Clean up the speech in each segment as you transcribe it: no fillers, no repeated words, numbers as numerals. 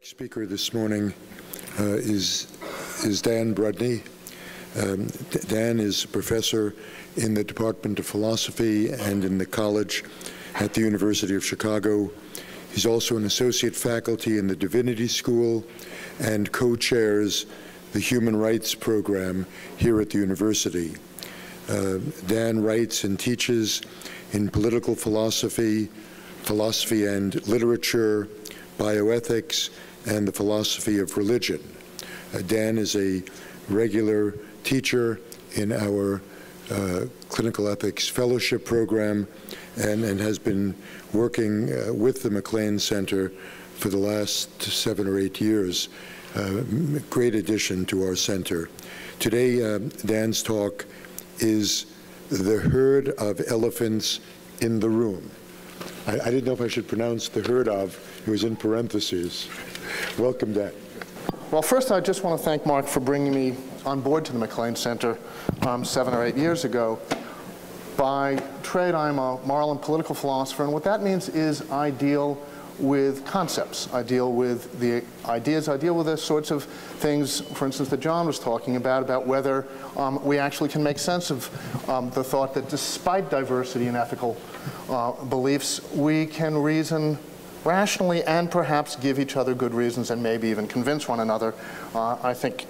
Next speaker this morning is Dan Brudney. Dan is a professor in the Department of Philosophy and in the college at the University of Chicago. He's also an associate faculty in the Divinity School and co-chairs the Human Rights Program here at the university. Dan writes and teaches in political philosophy, philosophy and literature, bioethics, and the philosophy of religion. Dan is a regular teacher in our clinical ethics fellowship program and has been working with the MacLean Center for the last 7 or 8 years. Great addition to our center. Today, Dan's talk is The Herd of Elephants in the Room. I didn't know if I should pronounce the herd of. It was in parentheses. Welcome, Dan. Well, first, I just want to thank Mark for bringing me on board to the MacLean Center 7 or 8 years ago. By trade, I'm a moral and political philosopher, and what that means is I deal with concepts. I deal with the ideas. I deal with the sorts of things, for instance, that John was talking about whether we actually can make sense of the thought that despite diversity in ethical beliefs, we can reason rationally and perhaps give each other good reasons and maybe even convince one another. I think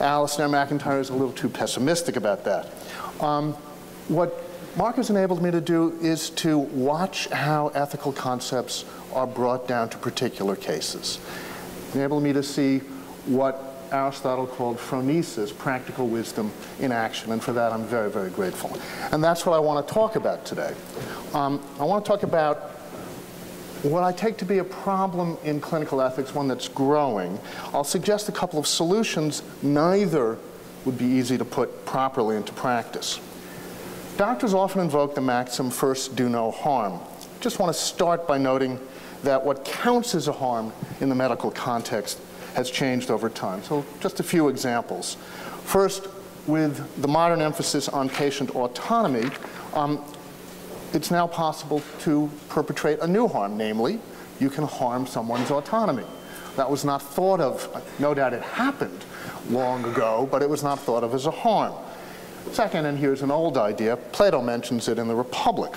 Alasdair MacIntyre is a little too pessimistic about that. What Mark has enabled me to do is to watch how ethical concepts are brought down to particular cases. Enabled me to see what Aristotle called phronesis, practical wisdom in action, and for that I'm very, very grateful. And that's what I want to talk about today. I want to talk about what I take to be a problem in clinical ethics, one that's growing. I'll suggest a couple of solutions. Neither would be easy to put properly into practice. Doctors often invoke the maxim, first do no harm. Just want to start by noting that what counts as a harm in the medical context has changed over time. So just a few examples. First, with the modern emphasis on patient autonomy, it's now possible to perpetrate a new harm, namely, you can harm someone's autonomy. That was not thought of, no doubt it happened long ago, but it was not thought of as a harm. Second, and here's an old idea, Plato mentions it in the Republic.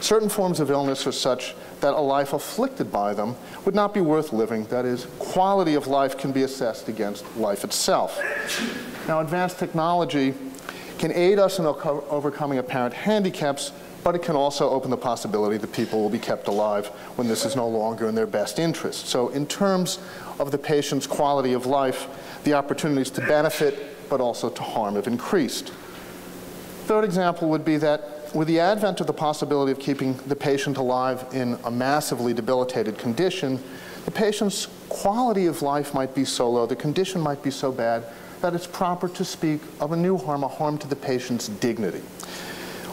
Certain forms of illness are such that a life afflicted by them would not be worth living. That is, quality of life can be assessed against life itself. Now, advanced technology can aid us in overcoming apparent handicaps, but it can also open the possibility that people will be kept alive when this is no longer in their best interest. So in terms of the patient's quality of life, the opportunities to benefit, but also to harm, have increased. Third example would be that with the advent of the possibility of keeping the patient alive in a massively debilitated condition, the patient's quality of life might be so low, the condition might be so bad, that it's proper to speak of a new harm, a harm to the patient's dignity.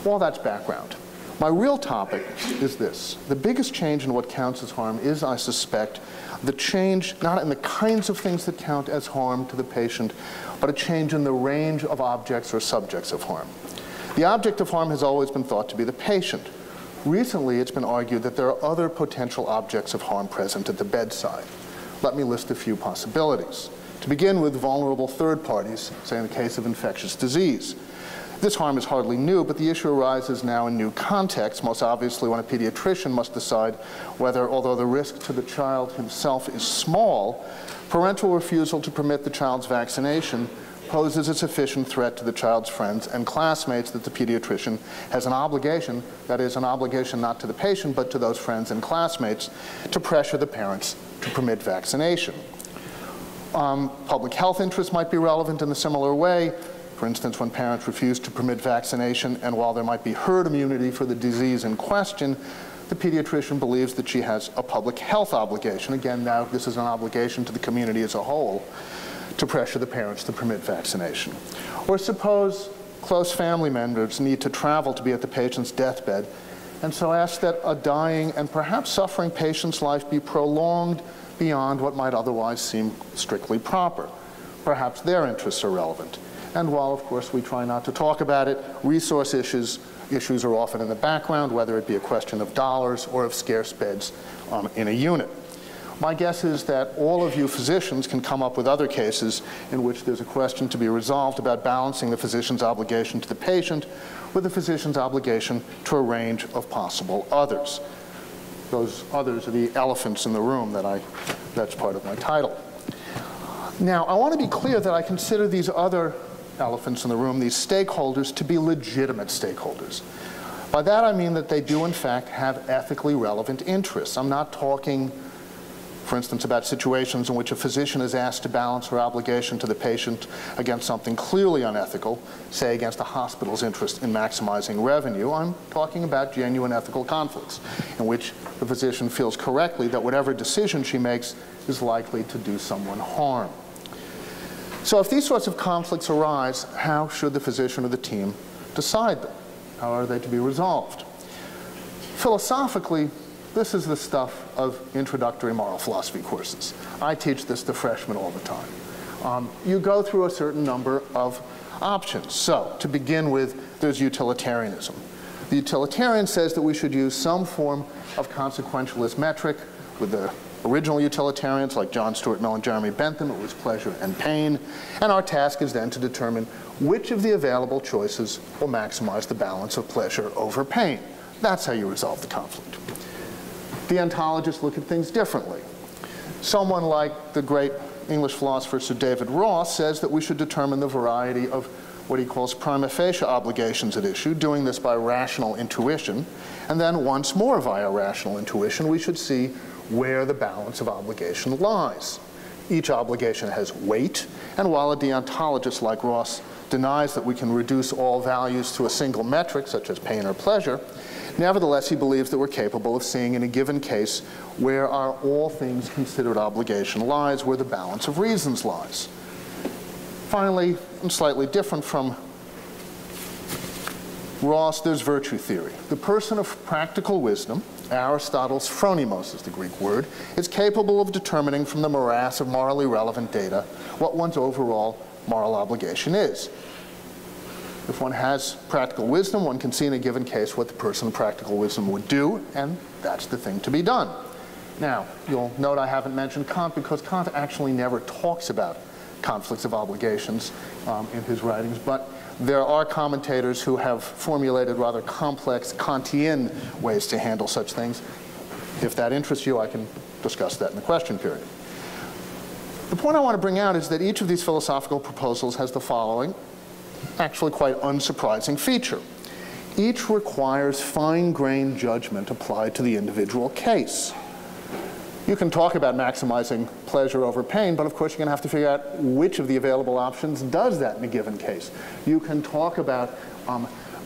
Well, that's background. My real topic is this. The biggest change in what counts as harm is, I suspect, the change not in the kinds of things that count as harm to the patient, but a change in the range of objects or subjects of harm. The object of harm has always been thought to be the patient. Recently, it's been argued that there are other potential objects of harm present at the bedside. Let me list a few possibilities. To begin with, vulnerable third parties, say in the case of infectious disease. This harm is hardly new, but the issue arises now in new contexts, most obviously when a pediatrician must decide whether, although the risk to the child himself is small, parental refusal to permit the child's vaccination poses a sufficient threat to the child's friends and classmates that the pediatrician has an obligation, that is, an obligation not to the patient, but to those friends and classmates, to pressure the parents to permit vaccination. Public health interests might be relevant in a similar way. For instance, when parents refuse to permit vaccination, and while there might be herd immunity for the disease in question, the pediatrician believes that she has a public health obligation. Again, now this is an obligation to the community as a whole, to pressure the parents to permit vaccination. Or suppose close family members need to travel to be at the patient's deathbed, and so ask that a dying and perhaps suffering patient's life be prolonged beyond what might otherwise seem strictly proper. Perhaps their interests are relevant. And while, of course, we try not to talk about it, resource issues are often in the background, whether it be a question of dollars or of scarce beds in a unit. My guess is that all of you physicians can come up with other cases in which there's a question to be resolved about balancing the physician's obligation to the patient with the physician's obligation to a range of possible others. Those others are the elephants in the room that's part of my title. Now, I want to be clear that I consider these other elephants in the room, these stakeholders, to be legitimate stakeholders. By that I mean that they do, in fact, have ethically relevant interests. I'm not talking, for instance, about situations in which a physician is asked to balance her obligation to the patient against something clearly unethical, say against a hospital's interest in maximizing revenue. I'm talking about genuine ethical conflicts in which the physician feels correctly that whatever decision she makes is likely to do someone harm. So if these sorts of conflicts arise, how should the physician or the team decide them? How are they to be resolved? Philosophically, this is the stuff of introductory moral philosophy courses. I teach this to freshmen all the time. You go through a certain number of options. So, to begin with, there's utilitarianism. The utilitarian says that we should use some form of consequentialist metric. With the original utilitarians, like John Stuart Mill and Jeremy Bentham, it was pleasure and pain. And our task is then to determine which of the available choices will maximize the balance of pleasure over pain. That's how you resolve the conflict. The ontologists look at things differently. Someone like the great English philosopher Sir David Ross says that we should determine the variety of what he calls prima facie obligations at issue, doing this by rational intuition. And then once more via rational intuition, we should see where the balance of obligation lies. Each obligation has weight, and while a deontologist like Ross denies that we can reduce all values to a single metric, such as pain or pleasure, nevertheless he believes that we're capable of seeing in a given case where our all things considered obligation lies, where the balance of reasons lies. Finally, and slightly different from Ross, there's virtue theory. The person of practical wisdom, Aristotle's phronimos is the Greek word, is capable of determining from the morass of morally relevant data what one's overall moral obligation is. If one has practical wisdom, one can see in a given case what the person of practical wisdom would do, and that's the thing to be done. Now, you'll note I haven't mentioned Kant because Kant actually never talks about conflicts of obligations in his writings, but there are commentators who have formulated rather complex Kantian ways to handle such things. If that interests you, I can discuss that in the question period. The point I want to bring out is that each of these philosophical proposals has the following, actually quite unsurprising feature. Each requires fine-grained judgment applied to the individual case. You can talk about maximizing pleasure over pain, but of course you're going to have to figure out which of the available options does that in a given case. You can talk about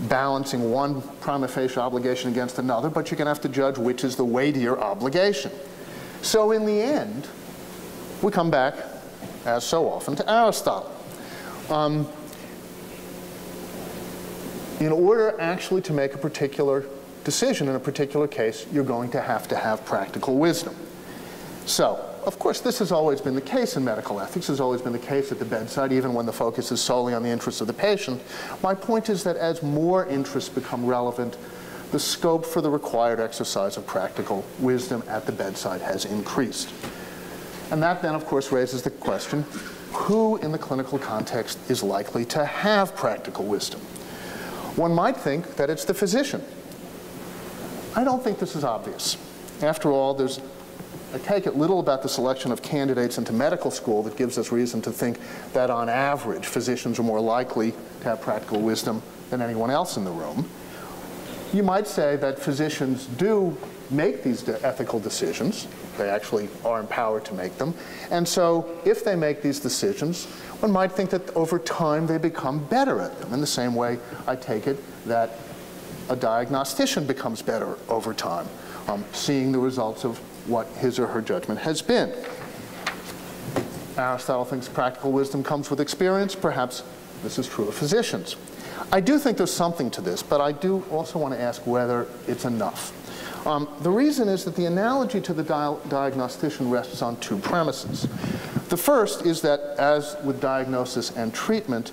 balancing one prima facie obligation against another, but you're going to have to judge which is the weightier obligation. So in the end, we come back, as so often, to Aristotle. In order actually to make a particular decision in a particular case, you're going to have practical wisdom. So, of course, this has always been the case in medical ethics, has always been the case at the bedside, even when the focus is solely on the interests of the patient. My point is that as more interests become relevant, the scope for the required exercise of practical wisdom at the bedside has increased. And that then, of course, raises the question, who in the clinical context is likely to have practical wisdom? One might think that it's the physician. I don't think this is obvious. After all, there's, I take it, little about the selection of candidates into medical school that gives us reason to think that on average physicians are more likely to have practical wisdom than anyone else in the room. You might say that physicians do make these ethical decisions. They actually are empowered to make them. And so if they make these decisions, one might think that over time they become better at them. In the same way, I take it, that a diagnostician becomes better over time, seeing the results of what his or her judgment has been. Aristotle thinks practical wisdom comes with experience. Perhaps this is true of physicians. I do think there's something to this, but I do also want to ask whether it's enough. The reason is that the analogy to the diagnostician rests on two premises. The first is that, as with diagnosis and treatment,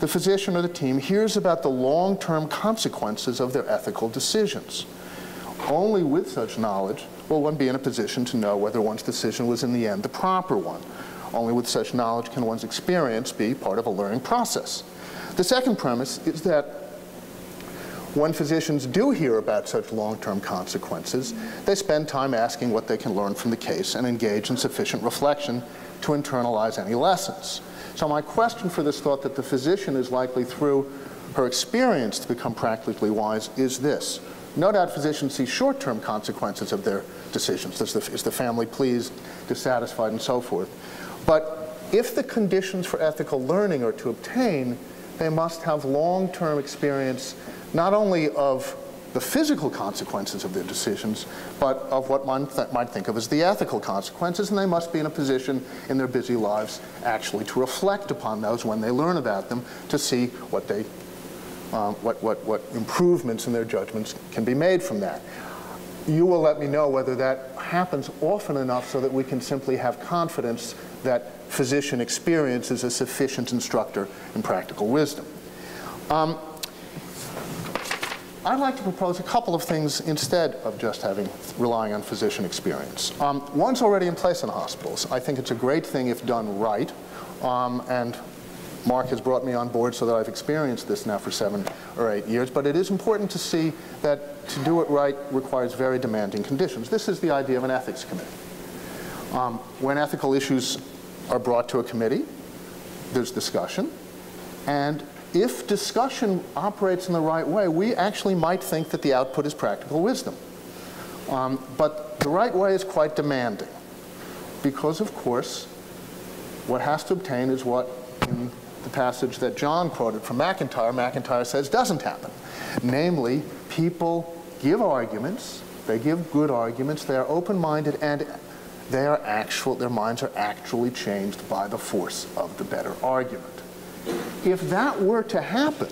the physician or the team hears about the long-term consequences of their ethical decisions. Only with such knowledge will one be in a position to know whether one's decision was in the end the proper one. Only with such knowledge can one's experience be part of a learning process. The second premise is that when physicians do hear about such long-term consequences, they spend time asking what they can learn from the case and engage in sufficient reflection to internalize any lessons. So my question for this thought that the physician is likely through her experience to become practically wise is this. No doubt physicians see short-term consequences of their decisions. Is the family pleased, dissatisfied, and so forth? But if the conditions for ethical learning are to obtain, they must have long-term experience not only of the physical consequences of their decisions, but of what one might think of as the ethical consequences, and they must be in a position in their busy lives actually to reflect upon those when they learn about them to see what they what improvements in their judgments can be made from that. You will let me know whether that happens often enough so that we can simply have confidence that physician experience is a sufficient instructor in practical wisdom. I'd like to propose a couple of things instead of just relying on physician experience. One's already in place in hospitals. I think it's a great thing if done right. And Mark has brought me on board so that I've experienced this now for 7 or 8 years. But it is important to see that to do it right requires very demanding conditions. This is the idea of an ethics committee. When ethical issues are brought to a committee, there's discussion. And if discussion operates in the right way, we actually might think that the output is practical wisdom. But the right way is quite demanding because, of course, what has to obtain is what, in the passage that John quoted from MacIntyre says doesn't happen. Namely, people give arguments. They give good arguments. They are open-minded, and they are their minds are actually changed by the force of the better argument. If that were to happen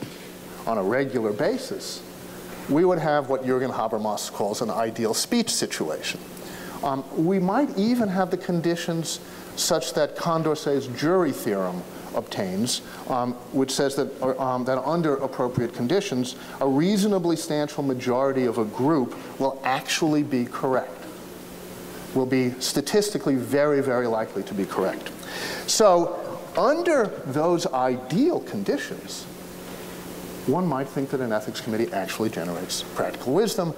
on a regular basis, we would have what Jürgen Habermas calls an ideal speech situation. We might even have the conditions such that Condorcet's jury theorem obtains, which says that, that under appropriate conditions, a reasonably substantial majority of a group will actually be correct, will be statistically very, very likely to be correct. So, under those ideal conditions, one might think that an ethics committee actually generates practical wisdom.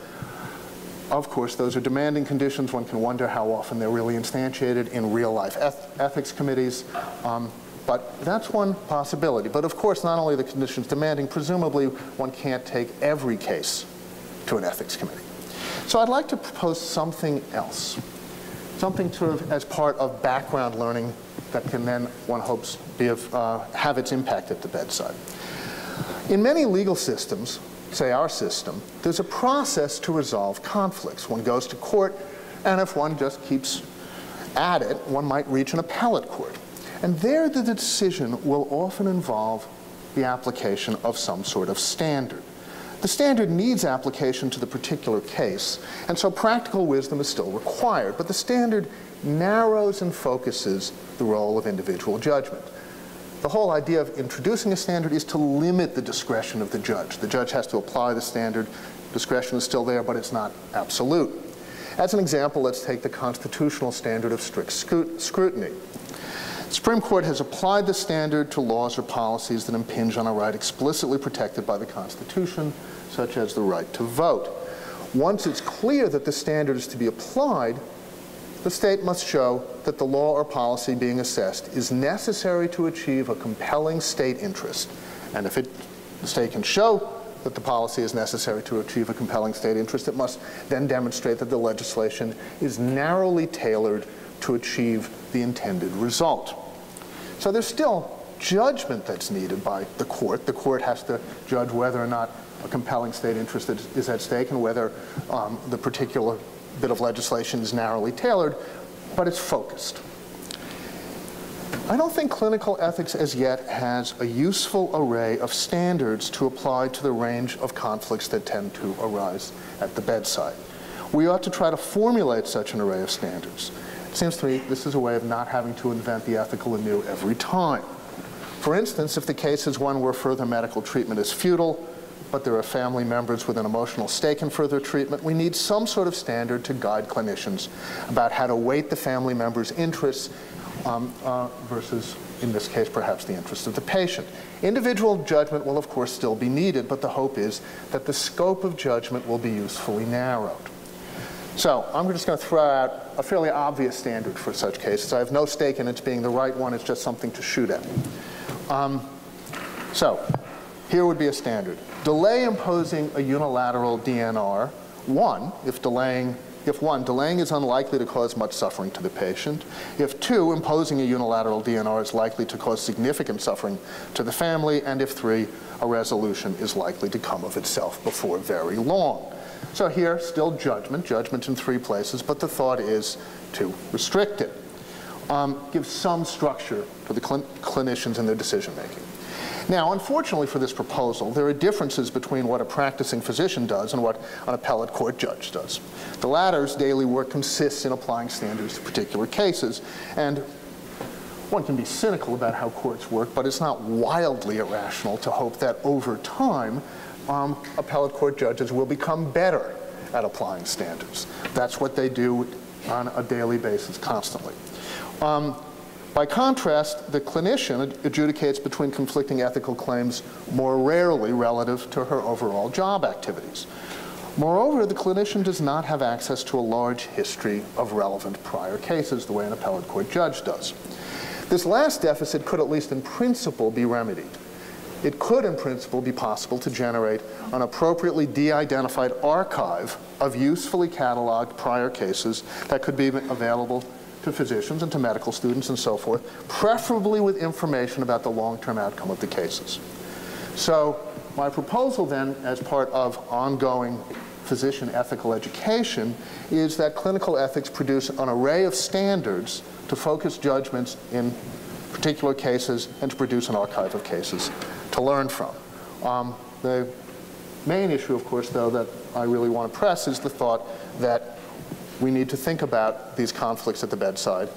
Of course, those are demanding conditions. One can wonder how often they're really instantiated in real-life ethics committees. But that's one possibility. But of course, not only the conditions demanding, presumably one can't take every case to an ethics committee. So I'd like to propose something else, something sort of as part of background learning that can then, one hopes, be of, have its impact at the bedside. In many legal systems, say our system, there's a process to resolve conflicts. One goes to court, and if one just keeps at it, one might reach an appellate court. And there the decision will often involve the application of some sort of standard. The standard needs application to the particular case, and so practical wisdom is still required, but the standard narrows and focuses the role of individual judgment. The whole idea of introducing a standard is to limit the discretion of the judge. The judge has to apply the standard. Discretion is still there, but it's not absolute. As an example, let's take the constitutional standard of strict scrutiny. The Supreme Court has applied the standard to laws or policies that impinge on a right explicitly protected by the Constitution, such as the right to vote. Once it's clear that the standard is to be applied, the state must show that the law or policy being assessed is necessary to achieve a compelling state interest. And if the state can show that the policy is necessary to achieve a compelling state interest, it must then demonstrate that the legislation is narrowly tailored to achieve the intended result. So there's still judgment that's needed by the court. The court has to judge whether or not a compelling state interest is at stake and whether the particular bit of legislation is narrowly tailored, but it's focused. I don't think clinical ethics as yet has a useful array of standards to apply to the range of conflicts that tend to arise at the bedside. We ought to try to formulate such an array of standards. It seems to me this is a way of not having to invent the ethical anew every time. For instance, if the case is one where further medical treatment is futile, but there are family members with an emotional stake in further treatment. We need some sort of standard to guide clinicians about how to weight the family member's interests versus, in this case, perhaps the interests of the patient. Individual judgment will, of course, still be needed, but the hope is that the scope of judgment will be usefully narrowed. So I'm just going to throw out a fairly obvious standard for such cases. I have no stake in its being the right one. It's just something to shoot at. So here would be a standard. Delay imposing a unilateral DNR, if one, delaying is unlikely to cause much suffering to the patient. If two, imposing a unilateral DNR is likely to cause significant suffering to the family. And if three, a resolution is likely to come of itself before very long. So here, still judgment, judgment in three places, but the thought is to restrict it. Give some structure for the clinicians in their decision making. Now, unfortunately for this proposal, there are differences between what a practicing physician does and what an appellate court judge does. The latter's daily work consists in applying standards to particular cases. And one can be cynical about how courts work, but it's not wildly irrational to hope that over time, appellate court judges will become better at applying standards. That's what they do on a daily basis constantly. By contrast, the clinician adjudicates between conflicting ethical claims more rarely relative to her overall job activities. Moreover, the clinician does not have access to a large history of relevant prior cases the way an appellate court judge does. This last deficit could, at least in principle, be remedied. It could, in principle, be possible to generate an appropriately de-identified archive of usefully cataloged prior cases that could be available to physicians and to medical students and so forth, preferably with information about the long-term outcome of the cases. So my proposal then, as part of ongoing physician ethical education, is that clinical ethics produce an array of standards to focus judgments in particular cases and to produce an archive of cases to learn from. The main issue, of course, though, that I really want to press is the thought that we need to think about these conflicts at the bedside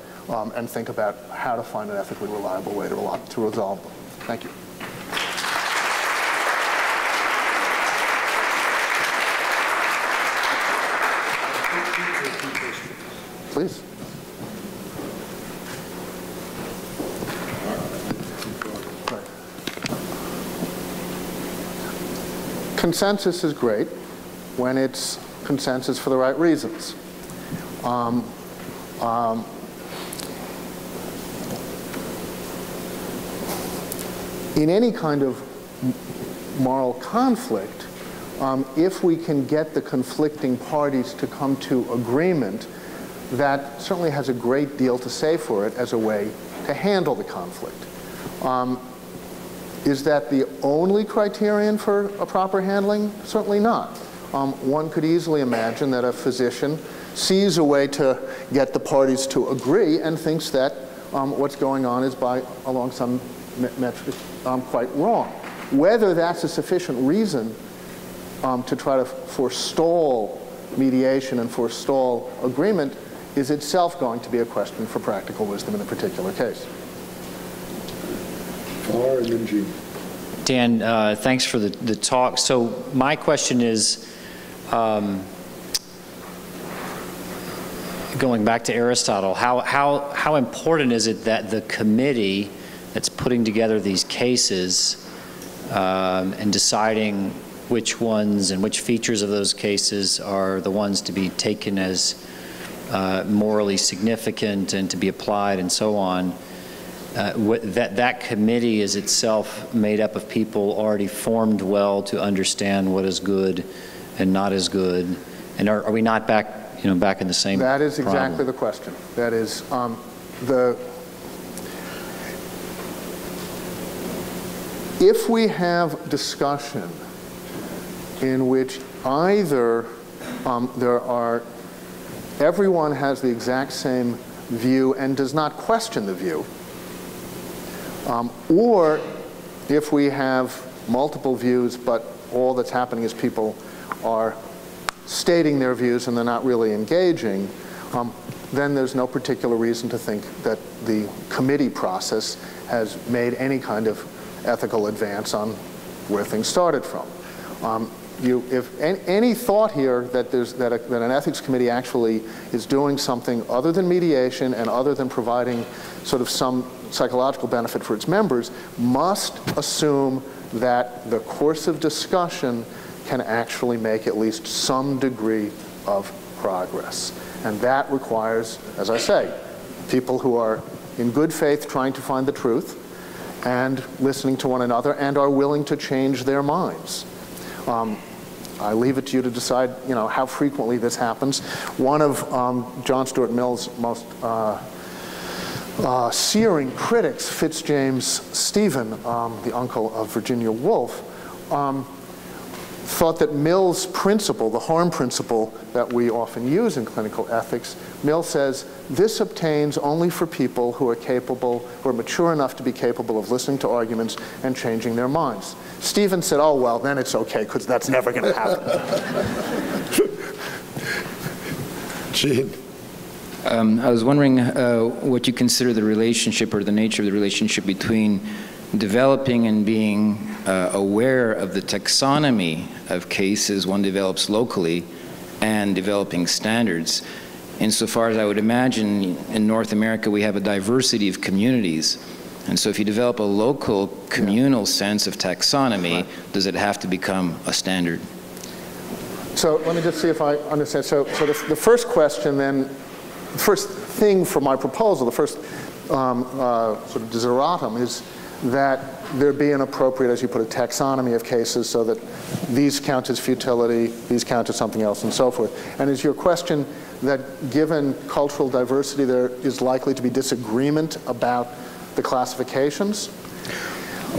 and think about how to find an ethically reliable way to resolve them. Thank you. Please. Right. Consensus is great when it's consensus for the right reasons. In any kind of moral conflict, if we can get the conflicting parties to come to agreement, that certainly has a great deal to say for it as a way to handle the conflict. Is that the only criterion for a proper handling? Certainly not. One could easily imagine that a physician sees a way to get the parties to agree and thinks that what's going on is by along some metric quite wrong. Whether that's a sufficient reason to try to forestall mediation and forestall agreement is itself going to be a question for practical wisdom in a particular case. Dan, thanks for the talk. So my question is, going back to Aristotle, how important is it that the committee that's putting together these cases and deciding which ones and which features of those cases are the ones to be taken as morally significant and to be applied and so on, that committee is itself made up of people already formed well to understand what is good and not as good? And are we not back back in the same problem? That is exactly the question. That is, if we have discussion in which either everyone has the exact same view and does not question the view, or if we have multiple views but all that's happening is people are stating their views and they're not really engaging, then there's no particular reason to think that the committee process has made any kind of ethical advance on where things started from. If any thought here that an ethics committee actually is doing something other than mediation and other than providing sort of some psychological benefit for its members must assume that the course of discussion can actually make at least some degree of progress. And that requires, as I say, people who are in good faith trying to find the truth and listening to one another and are willing to change their minds. I leave it to you to decide, you know, how frequently this happens. One of John Stuart Mill's most searing critics, Fitz James Stephen, the uncle of Virginia Woolf, thought that Mill's principle, the harm principle that we often use in clinical ethics, Mill says, this obtains only for people who are capable, who are mature enough to be capable of listening to arguments and changing their minds. Stephen said, oh, well, then it's okay, because that's never going to happen. Gene. I was wondering what you consider the relationship or the nature of the relationship between developing and being aware of the taxonomy of cases one develops locally and developing standards. Insofar as I would imagine in North America we have a diversity of communities, and so if you develop a local communal sense of taxonomy, does it have to become a standard? So let me just see if I understand. So the first question then, the first thing for my proposal, the first sort of desideratum is that there be an appropriate, as you put it, taxonomy of cases so that these count as futility, these count as something else, and so forth. And is your question that given cultural diversity there is likely to be disagreement about the classifications?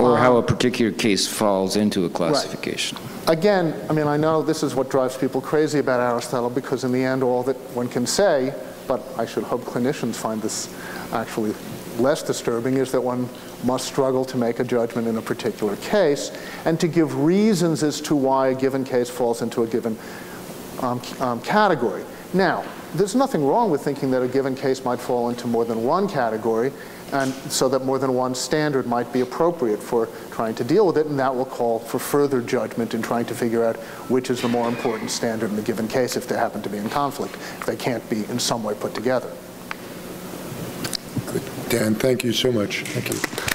Or how a particular case falls into a classification. Right. Again, I mean, I know this is what drives people crazy about Aristotle, because in the end all that one can say, but I should hope clinicians find this actually less disturbing, is that one must struggle to make a judgment in a particular case and to give reasons as to why a given case falls into a given category. Now, there's nothing wrong with thinking that a given case might fall into more than one category, and so that more than one standard might be appropriate for trying to deal with it, and that will call for further judgment in trying to figure out which is the more important standard in a given case if they happen to be in conflict, if they can't be in some way put together. Dan, thank you so much. Thank you.